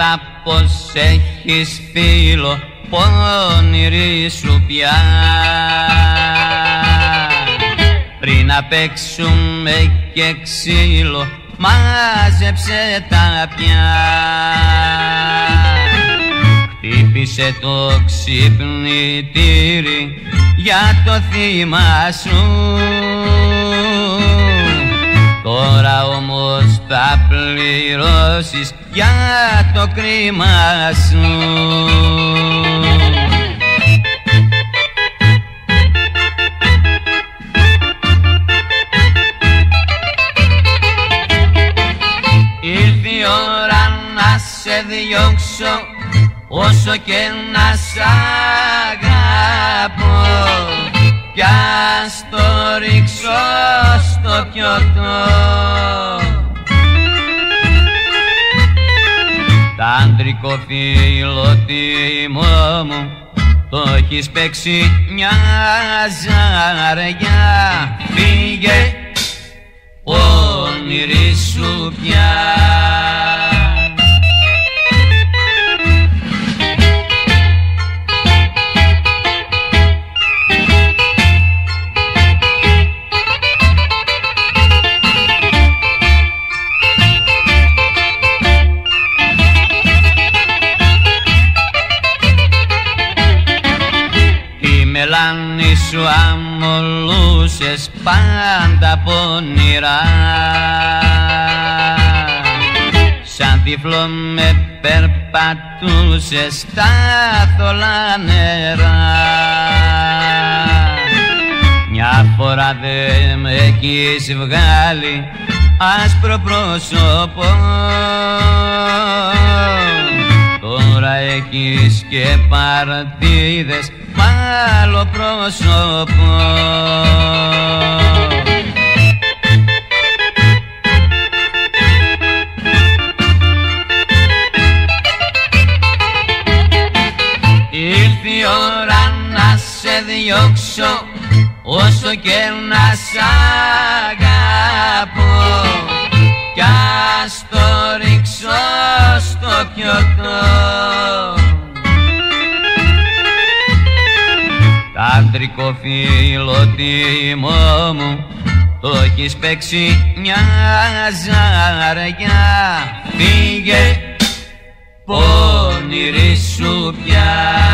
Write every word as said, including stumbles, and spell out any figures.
αυτά πως έχεις φίλο, πόνηρη σου πια. Πριν απέξουμε και ξύλο, μάζεψε τα πια. Χτύπησε το ξυπνητήρι για το θύμα σου. Τώρα όμως θα πληρώσεις για το κρίμα σου. Ήρθε η ώρα να σε διώξω, όσο και να σ' αγαπώ, κι ας το ρίξω στο πιωτό. Τ' άντρικο φιλοτιμό μου το έχεις παίξει μια ζαριά. Φύγε, πόνηρη σου πια. Μελάνη σου αμολούσες πάντα πονηρά, σαν τυφλό με περπατούσες στα θολά νερά. Μια φορά δε με έχεις βγάλει άσπρο πρόσωπο, τώρα έχεις και παρτίδες μ' άλλο πρόσωπο. Ήρθε η ώρα να σε διώξω, όσο και να σ' αγαπώ, κι ας το ρίξω στο πιωτό. Άντρικο φιλοτιμό μου το έχεις παίξει μια ζαριά. Φύγε, πόνηρη σου πια.